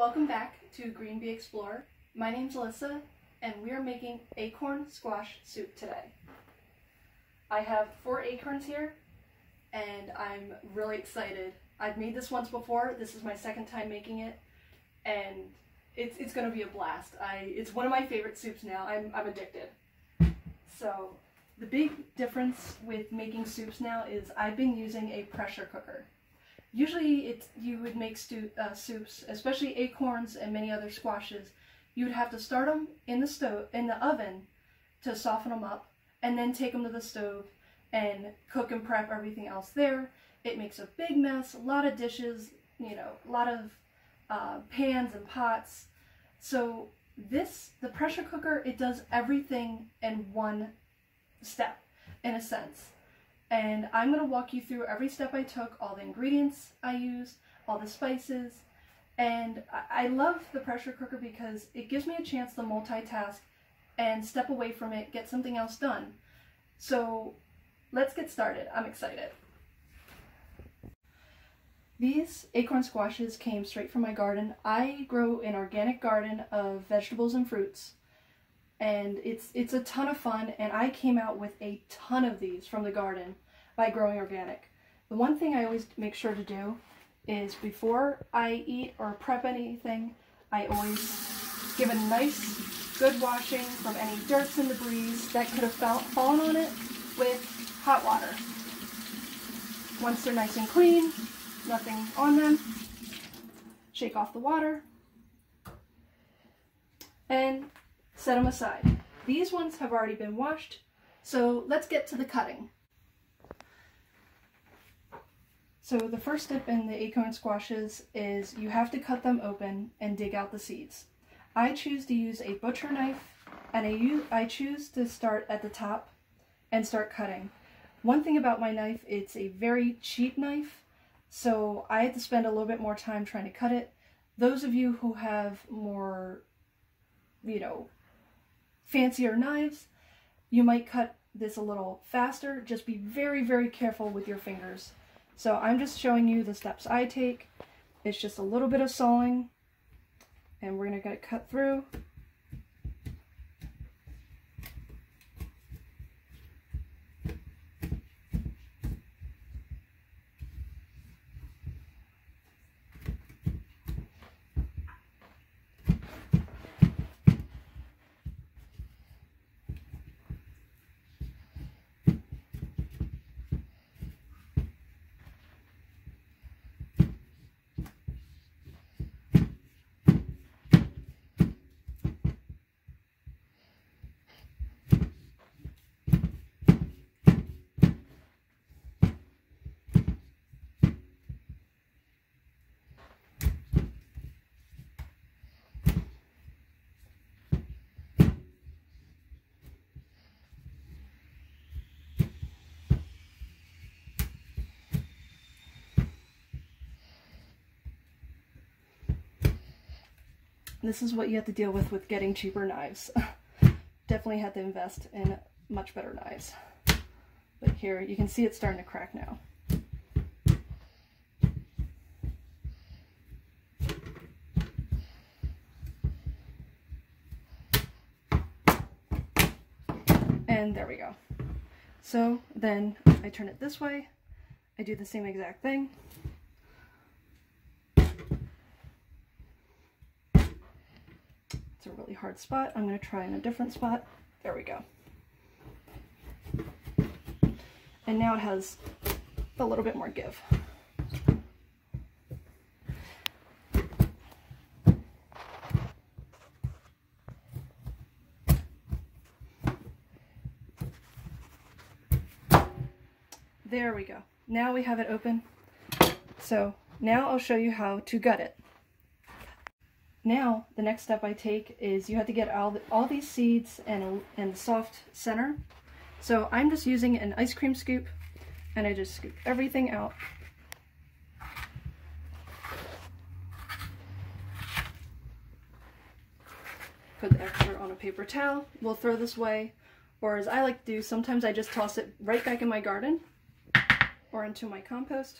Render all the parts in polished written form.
Welcome back to Green Bee Explorer. My name's Alyssa, and we are making acorn squash soup today. I have 4 acorns here, and I'm really excited. I've made this once before. This is my 2nd time making it, and it's going to be a blast. It's one of my favorite soups now. I'm addicted. So the big difference with making soups now is I've been using a pressure cooker. Usually you would make soups, especially acorns and many other squashes. You would have to start them in the stove, in the oven, to soften them up, and then take them to the stove and cook and prep everything else there. It makes a big mess, a lot of dishes, you know, a lot of pans and pots. So the pressure cooker, it does everything in one step, in a sense. And I'm going to walk you through every step I took, all the ingredients I used, all the spices. And I love the pressure cooker because it gives me a chance to multitask and step away from it, get something else done. So let's get started. I'm excited. These acorn squashes came straight from my garden. I grow an organic garden of vegetables and fruits. And it's a ton of fun, and I came out with a ton of these from the garden by growing organic. The one thing I always make sure to do is before I eat or prep anything, I always give a nice good washing from any dirts and debris that could have fallen on it with hot water. Once they're nice and clean, nothing on them, shake off the water, and set them aside. These ones have already been washed, so let's get to the cutting. So the first step in the acorn squashes is you have to cut them open and dig out the seeds. I choose to use a butcher knife, and I choose to start at the top and start cutting. One thing about my knife, it's a very cheap knife, so I had to spend a little bit more time trying to cut it. Those of you who have more, you know, fancier knives, you might cut this a little faster. Just be very, very careful with your fingers. So I'm just showing you the steps I take. It's just a little bit of sawing, and we're going to cut through. This is what you have to deal with getting cheaper knives. Definitely had to invest in much better knives. But here, you can see it's starting to crack now. And there we go. So then I turn it this way. I do the same exact thing. It's a really hard spot. I'm going to try in a different spot. There we go. And now it has a little bit more give. There we go. Now we have it open. So now I'll show you how to gut it. Now, the next step I take is you have to get all these seeds and the soft center. So I'm just using an ice cream scoop, and I just scoop everything out. Put the extra on a paper towel. We'll throw this away, or as I like to do, sometimes I just toss it right back in my garden or into my compost.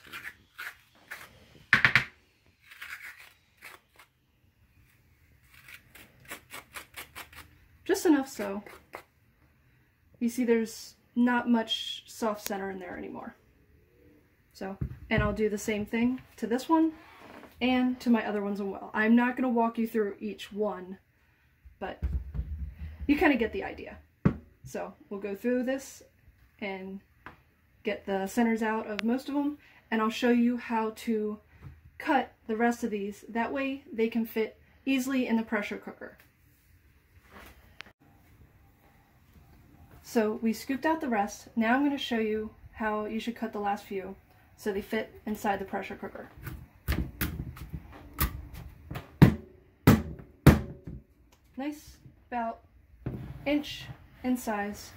just enough so. You see there's not much soft center in there anymore. So, and I'll do the same thing to this one and to my other ones as well. I'm not going to walk you through each one, but you kind of get the idea. So we'll go through this and get the centers out of most of them, and I'll show you how to cut the rest of these. That way they can fit easily in the pressure cooker. So we scooped out the rest. Now I'm going to show you how you should cut the last few so they fit inside the pressure cooker. Nice, about inch in size.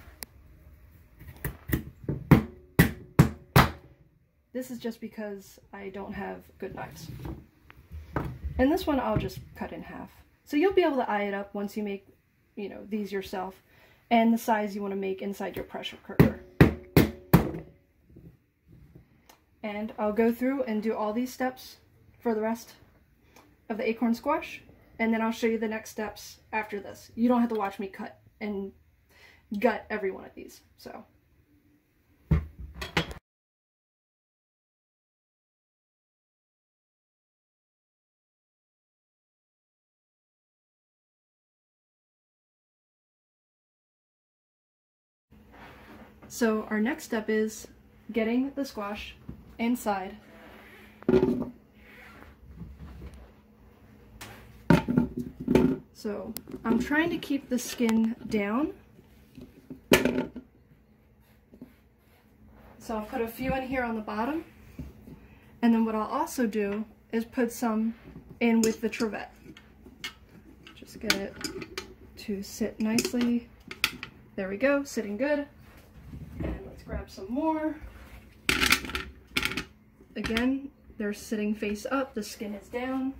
This is just because I don't have good knives. And this one I'll just cut in half. So you'll be able to eye it up once you make, you know, these yourself and the size you want to make inside your pressure cooker. And I'll go through and do all these steps for the rest of the acorn squash, and then I'll show you the next steps after this. You don't have to watch me cut and gut every one of these, so. So our next step is getting the squash inside. So I'm trying to keep the skin down. So I'll put a few in here on the bottom. And then what I'll also do is put some in with the trivet. Just get it to sit nicely. There we go, sitting good. Grab some more. Again, they're sitting face up, the skin is down.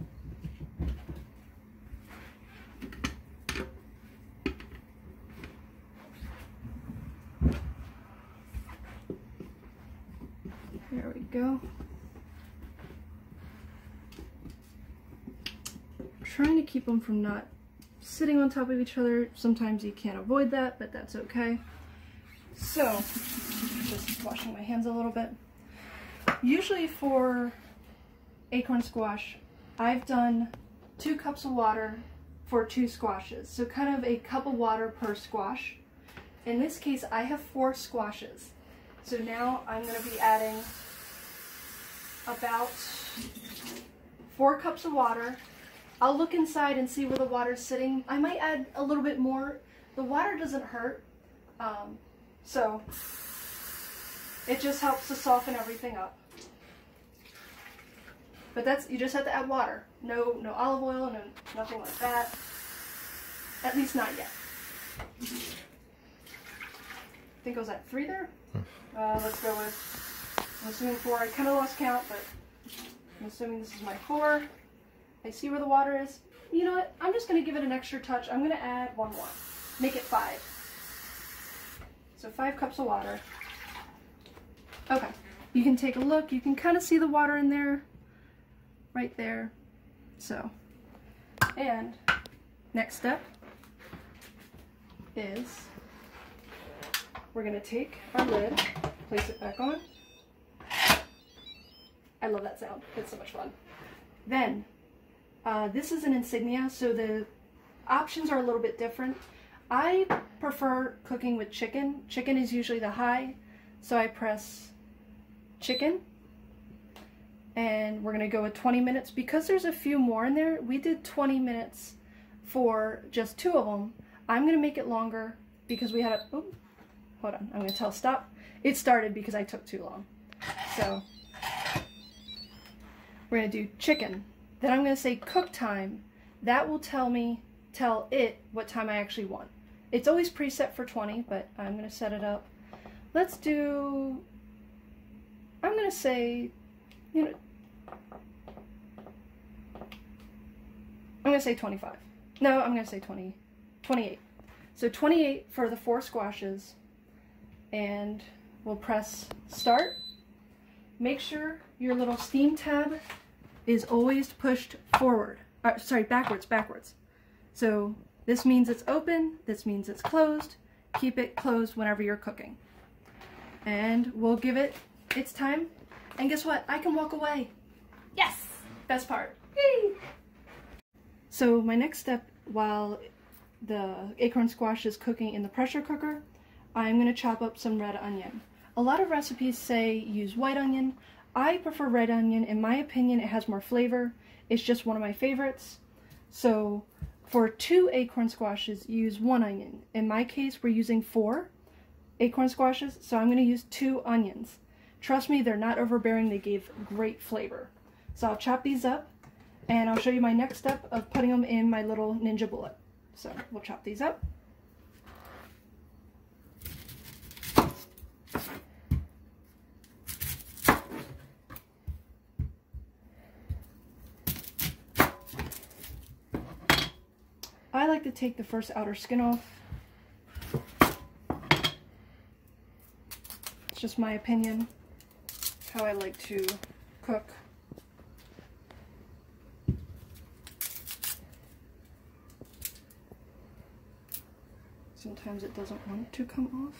There we go. I'm trying to keep them from not sitting on top of each other. Sometimes you can't avoid that, but that's okay. So, just washing my hands a little bit. Usually for acorn squash, I've done 2 cups of water for 2 squashes. So kind of a cup of water per squash. In this case, I have 4 squashes. So now I'm going to be adding about 4 cups of water. I'll look inside and see where the water's sitting. I might add a little bit more. The water doesn't hurt. So it just helps to soften everything up. But that's, you just have to add water. No olive oil, no nothing like that. At least not yet. I think it was at 3 there. Let's go with, I'm assuming 4. I kind of lost count, but I'm assuming this is my 4. I see where the water is. You know what? I'm just going to give it an extra touch. I'm going to add 1 more. Make it 5. So 5 cups of water. Okay, you can take a look. You can kind of see the water in there, right there. So, and next step is we're gonna take our lid, place it back on. I love that sound, it's so much fun. Then, this is an insignia, so the options are a little bit different. I prefer cooking with chicken. Chicken is usually the high, so I press chicken, and we're gonna go with 20 minutes. Because there's a few more in there, we did 20 minutes for just 2 of them. I'm gonna make it longer because we had a, oh, hold on, I'm gonna tell stop. It started because I took too long. So we're gonna do chicken. Then I'm gonna say cook time. That will tell it what time I actually want. It's always preset for 20, but I'm gonna set it up. Let's do, I'm gonna say, you know, I'm gonna say 25. No, I'm gonna say 28. So 28 for the 4 squashes, and we'll press start. Make sure your little steam tab is always pushed backwards. So This means it's open, this means it's closed. Keep it closed whenever you're cooking. And we'll give it its time. And guess what? I can walk away. Yes! Best part. Yay! So my next step while the acorn squash is cooking in the pressure cooker, I'm going to chop up some red onion. A lot of recipes say use white onion. I prefer red onion. In my opinion, it has more flavor. It's just one of my favorites. So for 2 acorn squashes, use 1 onion. In my case, we're using 4 acorn squashes, so I'm going to use 2 onions. Trust me, they're not overbearing. They gave great flavor. So I'll chop these up, and I'll show you my next step of putting them in my little Ninja Bullet. So we'll chop these up. I like to take the first outer skin off. It's just my opinion, how I like to cook. Sometimes it doesn't want to come off.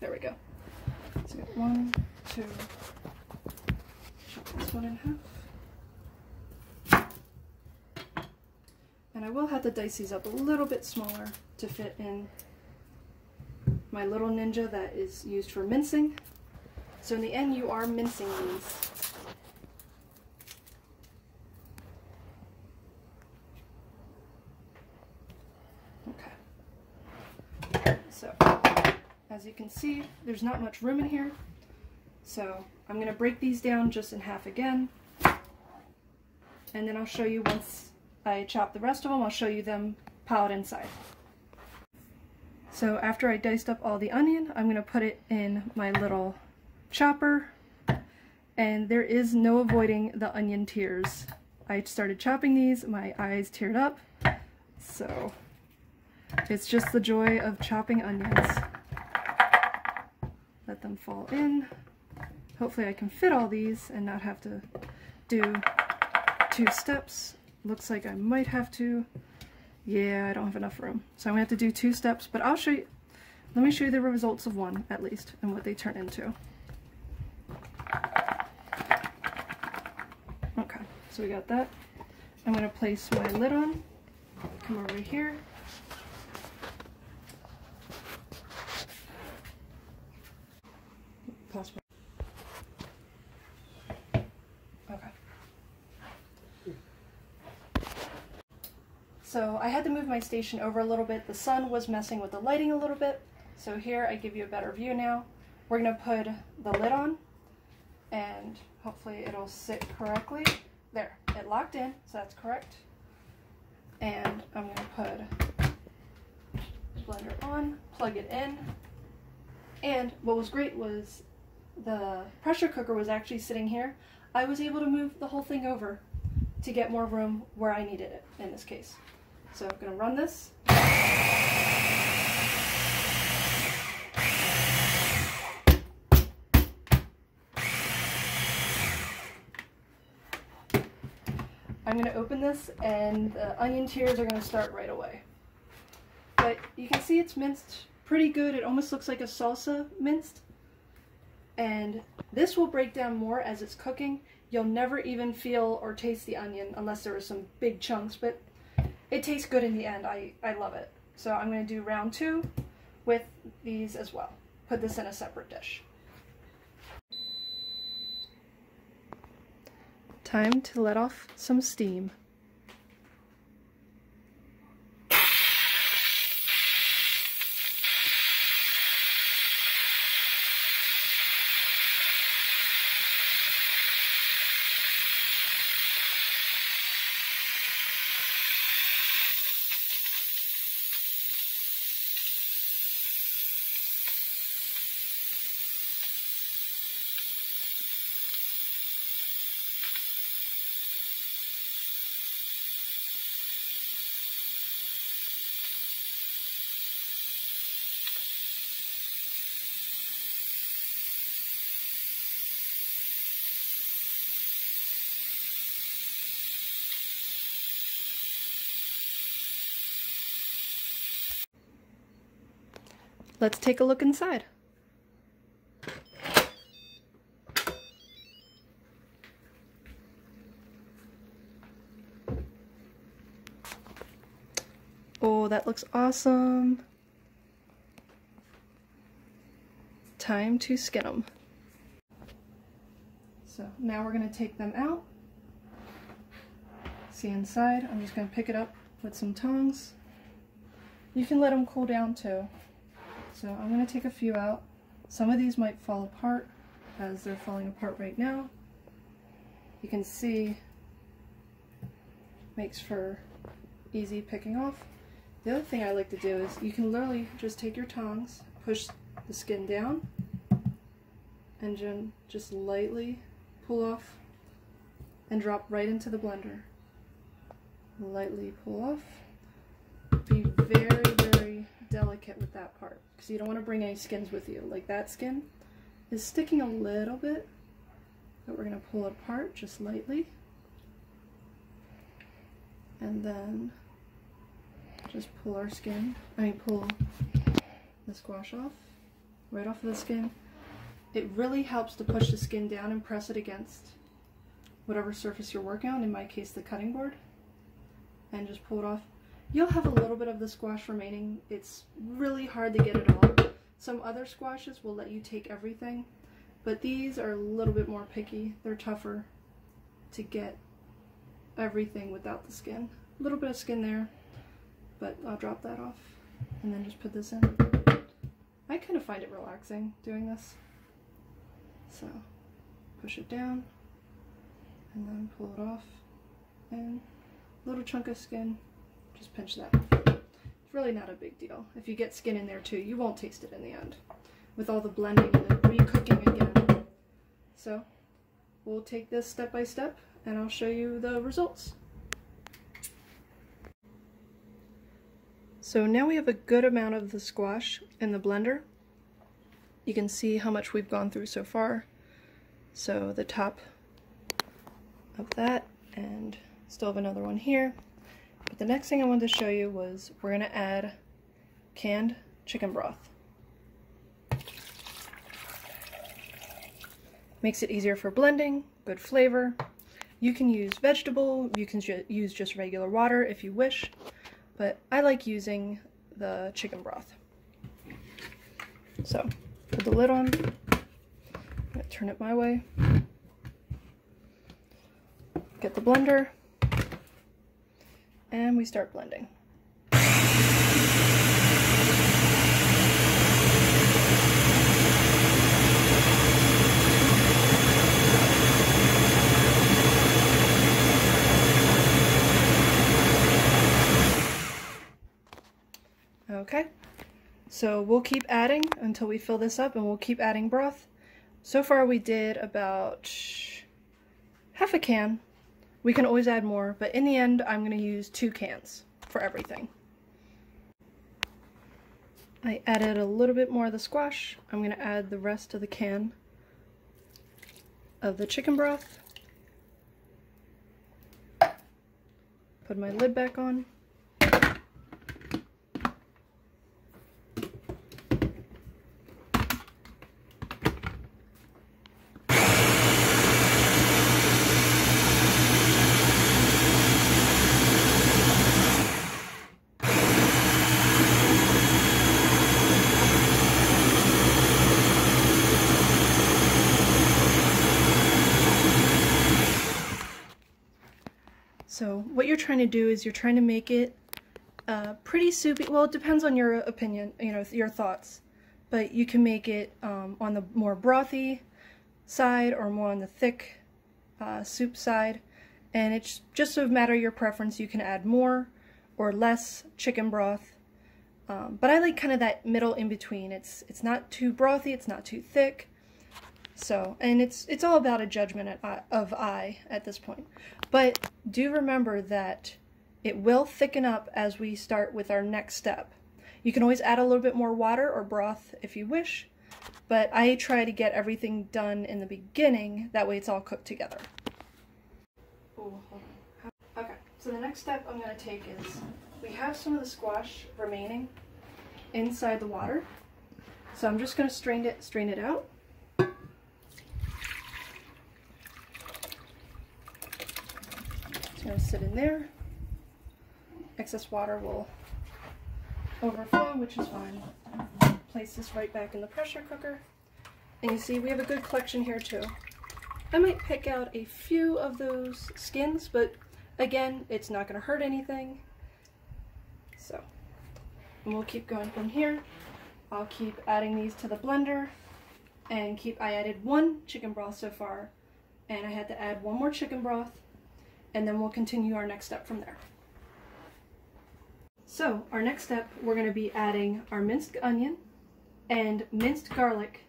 There we go. So we got 1, 2, chop this one in half. And I will have to dice these up a little bit smaller to fit in my little ninja that is used for mincing. So in the end, you are mincing these. Okay. So, as you can see, there's not much room in here. So I'm going to break these down just in half again. And then I'll show you once I chop the rest of them, I'll show you them piled inside. So after I diced up all the onion, I'm going to put it in my little chopper, and there is no avoiding the onion tears. I started chopping these, my eyes teared up, so it's just the joy of chopping onions. Let them fall in. Hopefully I can fit all these and not have to do 2 steps. Looks like I might have to. Yeah, I don't have enough room, so I'm gonna have to do 2 steps, but I'll show you. Let me show you the results of one at least and what they turn into. So we got that. I'm going to place my lid on, come over here, okay. So I had to move my station over a little bit. The sun was messing with the lighting a little bit. So here I give you a better view now. We're going to put the lid on and hopefully it'll sit correctly. There, it locked in, so that's correct. And I'm going to put the blender on, plug it in. And what was great was the pressure cooker was actually sitting here. I was able to move the whole thing over to get more room where I needed it in this case. So I'm going to run this. I'm going to open this and the onion tears are going to start right away. But you can see it's minced pretty good. It almost looks like a salsa minced. And this will break down more as it's cooking. You'll never even feel or taste the onion unless there are some big chunks, but it tastes good in the end. I love it. So I'm going to do round 2 with these as well. Put this in a separate dish. Time to let off some steam. Let's take a look inside. Oh, that looks awesome. Time to skin them. So now we're going to take them out. See inside, I'm just going to pick it up with some tongs. You can let them cool down too. So I'm going to take a few out. Some of these might fall apart as they're falling apart right now. You can see makes for easy picking off. The other thing I like to do is you can literally just take your tongs, push the skin down, and just lightly pull off and drop right into the blender. Lightly pull off. Be very, very delicate with that part because you don't want to bring any skins with you. Like that skin is sticking a little bit, but we're going to pull it apart just lightly. And then just pull our skin, pull the squash off, right off of the skin. It really helps to push the skin down and press it against whatever surface you're working on, in my case the cutting board, and just pull it off. You'll have a little bit of the squash remaining. It's really hard to get it all. Some other squashes will let you take everything, but these are a little bit more picky. They're tougher to get everything without the skin. A little bit of skin there, but I'll drop that off and then just put this in. I kind of find it relaxing doing this. So push it down and then pull it off, and a little chunk of skin, just pinch that off. It's really not a big deal. If you get skin in there too, you won't taste it in the end with all the blending and the re-cooking again. So we'll take this step by step and I'll show you the results. So now we have a good amount of the squash in the blender. You can see how much we've gone through so far. So the top of that, and still have another one here. But the next thing I wanted to show you was we're going to add canned chicken broth. Makes it easier for blending, good flavor. You can use vegetable, you can use just regular water if you wish, but I like using the chicken broth. So put the lid on, I'm going to turn it my way, get the blender, and we start blending. Okay, so we'll keep adding until we fill this up, and we'll keep adding broth. So far we did about half a can. We can always add more, but in the end I'm going to use 2 cans for everything. I added a little bit more of the squash. I'm going to add the rest of the can of the chicken broth. Put my lid back on. So what you're trying to do is you're trying to make it pretty soupy. Well, it depends on your opinion, you know, your thoughts, but you can make it on the more brothy side or more on the thick soup side, and it's just a matter of your preference. You can add more or less chicken broth, but I like kind of that middle in between. It's not too brothy, it's not too thick. So, and it's all about a judgment of I at this point. But do remember that it will thicken up as we start with our next step. You can always add a little bit more water or broth if you wish, but I try to get everything done in the beginning, that way it's all cooked together. Ooh, hold on. Okay, so the next step I'm going to take is, we have some of the squash remaining inside the water, So I'm just going to strain it out. It's going to sit in there. Excess water will overflow, which is fine. Place this right back in the pressure cooker. And you see we have a good collection here too. I might pick out a few of those skins, but again, it's not going to hurt anything. So, and we'll keep going from here. I'll keep adding these to the blender and I added one chicken broth so far, and I had to add one more chicken broth, and then we'll continue our next step from there. So our next step, we're going to be adding our minced onion and minced garlic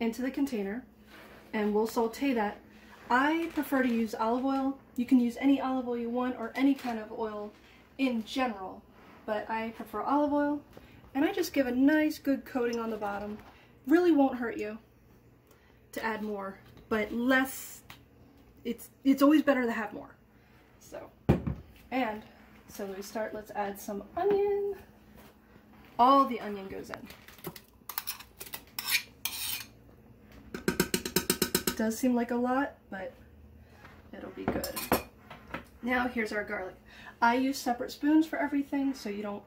into the container, and we'll saute that. I prefer to use olive oil. You can use any olive oil you want or any kind of oil in general, but I prefer olive oil. And I just give a nice good coating on the bottom. Really won't hurt you to add more, but less, it's always better to have more. So, and so we start, let's add some onion. All the onion goes in. It does seem like a lot, but it'll be good. Now here's our garlic. I use separate spoons for everything so you don't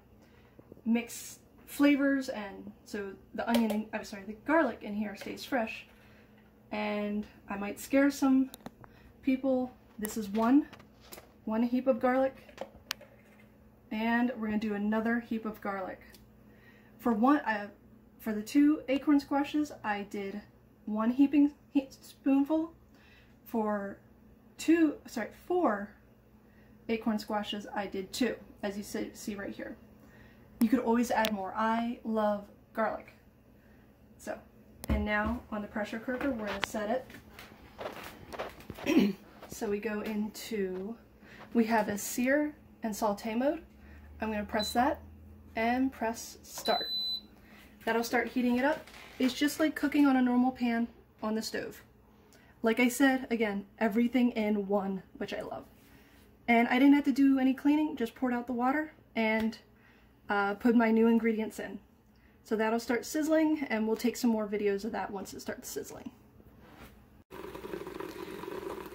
mix flavors, and so the onion, I'm sorry, the garlic in here stays fresh. And I might scare some people. This is one heap of garlic, and we're gonna do another heap of garlic. For for the two acorn squashes, I did one spoonful. For four acorn squashes, I did two, as you see right here. You could always add more. I love garlic. So, and now on the pressure cooker, we're going to set it. So we go into, we have a sear and saute mode. I'm going to press that and press start. That'll start heating it up. It's just like cooking on a normal pan on the stove. Like I said, again, everything in one, which I love. And I didn't have to do any cleaning, just poured out the water and put my new ingredients in. So that'll start sizzling, and we'll take some more videos of that once it starts sizzling.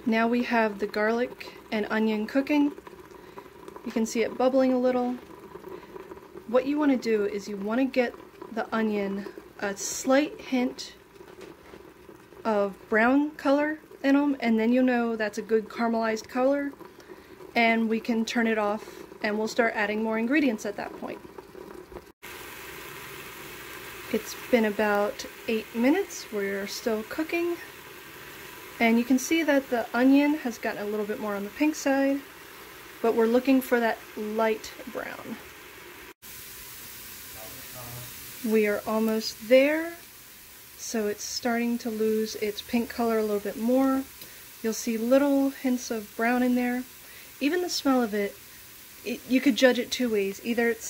Now we have the garlic and onion cooking. You can see it bubbling a little. What you want to do is you want to get the onion a slight hint of brown color in them, and then you'll know that's a good caramelized color, and we can turn it off. And we'll start adding more ingredients at that point. It's been about 8 minutes. We're still cooking. And you can see that the onion has gotten a little bit more on the pink side, but we're looking for that light brown. We are almost there. So it's starting to lose its pink color a little bit more. You'll see little hints of brown in there. Even the smell of it, you could judge it two ways. Either it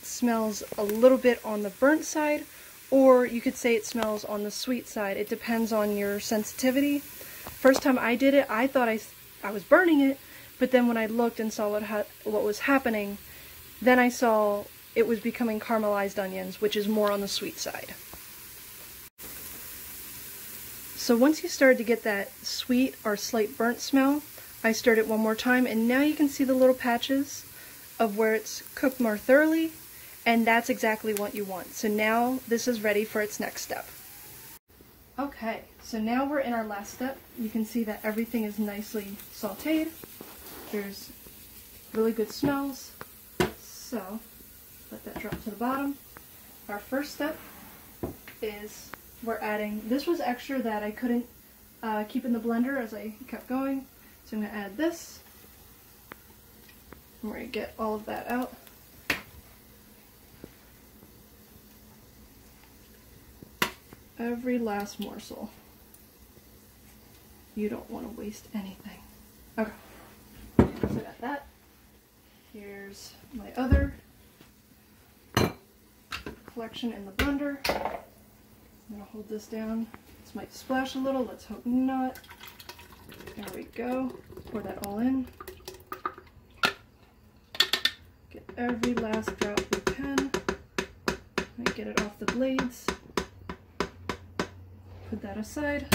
smells a little bit on the burnt side, or you could say it smells on the sweet side. It depends on your sensitivity. First time I did it, I thought I was burning it, but then when I looked and saw what was happening, then I saw it was becoming caramelized onions, which is more on the sweet side. So once you started to get that sweet or slight burnt smell, I stirred it one more time, and now you can see the little patches of where it's cooked more thoroughly, and that's exactly what you want. So now this is ready for its next step. Okay, so now we're in our last step. You can see that everything is nicely sauteed. There's really good smells, so let that drop to the bottom. Our first step is we're adding, this was extra that I couldn't keep in the blender as I kept going. So I'm going to add this, and we're going to get all of that out. Every last morsel. You don't want to waste anything. Okay, so I got that. Here's my other collection in the blender. I'm going to hold this down. This might splash a little, let's hope not. There we go. Pour that all in. Get every last drop we can. And get it off the blades. put that aside.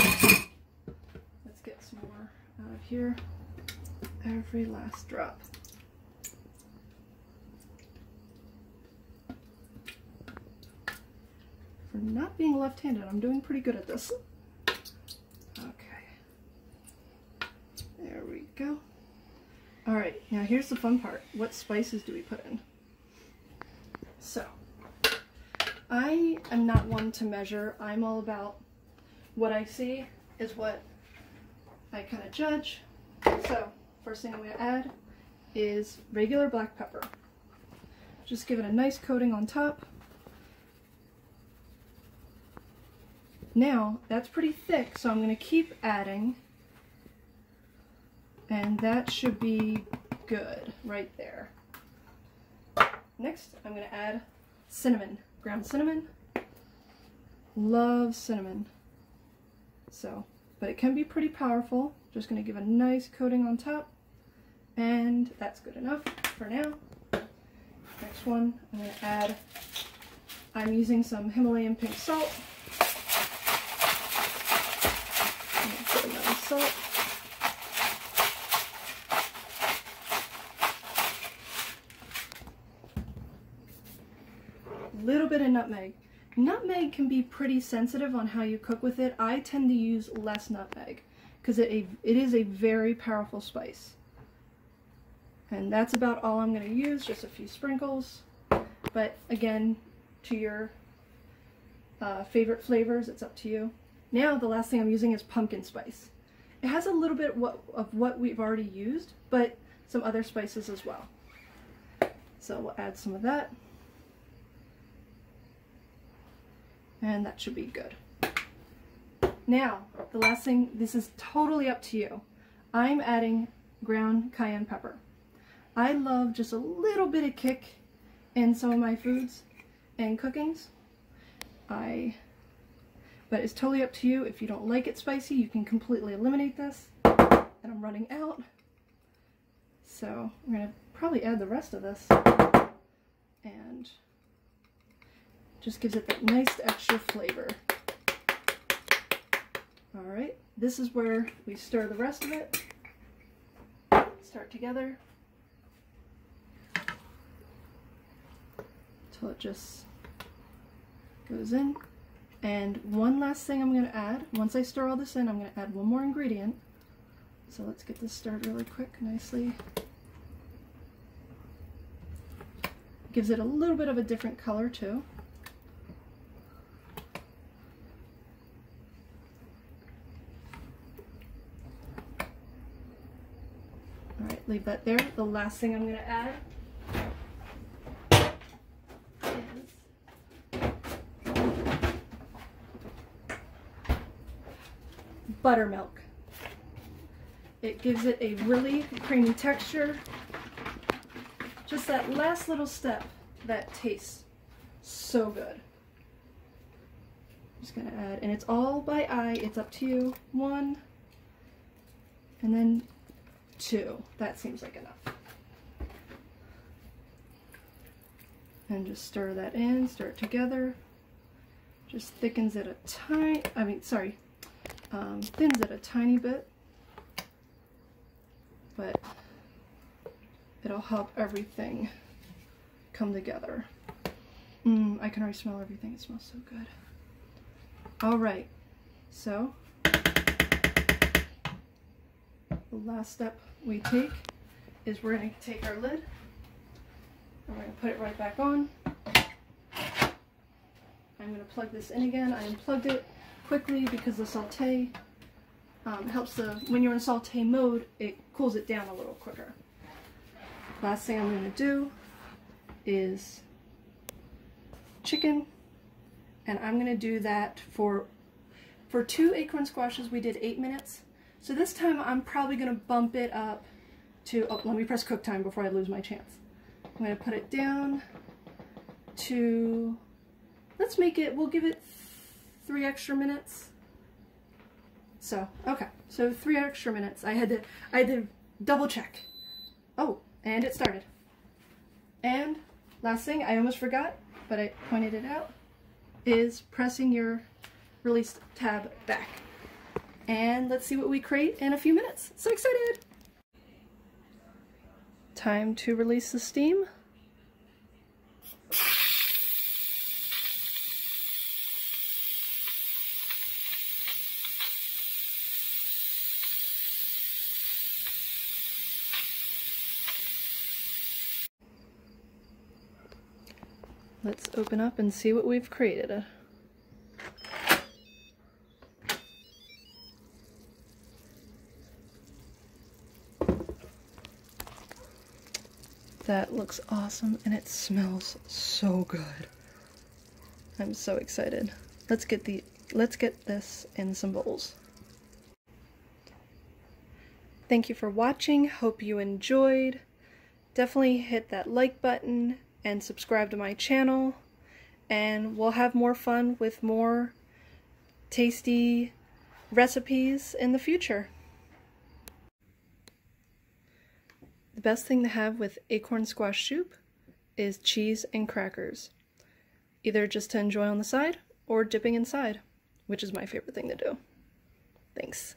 Let's get some more out of here. Every last drop. For not being left-handed, I'm doing pretty good at this. Okay. There we go. Alright, now here's the fun part. What spices do we put in? So, I am not one to measure. I'm all about what I see is what I kind of judge. So, first thing I'm going to add is regular black pepper. Just give it a nice coating on top. Now, that's pretty thick, so I'm going to keep adding, and that should be good right there. Next, I'm going to add cinnamon, ground cinnamon. Love cinnamon. So, but it can be pretty powerful. Just going to give a nice coating on top, and that's good enough for now. Next one, I'm going to add, I'm using some Himalayan pink salt. Salt. A little bit of nutmeg. Nutmeg can be pretty sensitive on how you cook with it. I tend to use less nutmeg because it is a very powerful spice. And that's about all I'm going to use, just a few sprinkles. But again, to your favorite flavors, it's up to you. Now the last thing I'm using is pumpkin spice. It has a little bit of what we've already used, but some other spices as well. So we'll add some of that. And that should be good. Now, the last thing, this is totally up to you. I'm adding ground cayenne pepper. I love just a little bit of kick in some of my foods and cookings. But it's totally up to you. If you don't like it spicy, you can completely eliminate this. And I'm running out. So I'm going to probably add the rest of this. And just gives it that nice extra flavor. Alright, this is where we stir the rest of it. Start together. Until it just goes in. And one last thing I'm going to add, once I stir all this in, I'm going to add one more ingredient. So let's get this stirred really quick, nicely. Gives it a little bit of a different color too. Alright, leave that there. The last thing I'm going to add. Buttermilk. It gives it a really creamy texture. Just that last little step that tastes so good. Just gonna add, and it's all by eye, it's up to you. One, and then two. That seems like enough. And just stir that in, stir it together. Just thickens it a tiny, thins it a tiny bit, but it'll help everything come together. I can already smell everything. It smells so good. Alright, so the last step we take is we're going to take our lid and we're going to put it right back on. I'm going to plug this in again. I unplugged it quickly because the saute helps when you're in saute mode, it cools it down a little quicker. Last thing I'm going to do is chicken, and I'm going to do that for two acorn squashes we did 8 minutes. So this time I'm probably going to bump it up to, oh, let me press cook time before I lose my chance. I'm going to put it down to, let's make it, we'll give it 3 extra minutes. So, okay. So 3 extra minutes. I had to double check. Oh, and it started. And last thing, I almost forgot, but I pointed it out, is pressing your release tab back. And let's see what we create in a few minutes. So excited! Time to release the steam. Let's open up and see what we've created. That looks awesome, and it smells so good. I'm so excited. Let's get this in some bowls. Thank you for watching. Hope you enjoyed. Definitely hit that like button and subscribe to my channel, and we'll have more fun with more tasty recipes in the future. The best thing to have with acorn squash soup is cheese and crackers, either just to enjoy on the side or dipping inside, which is my favorite thing to do. Thanks.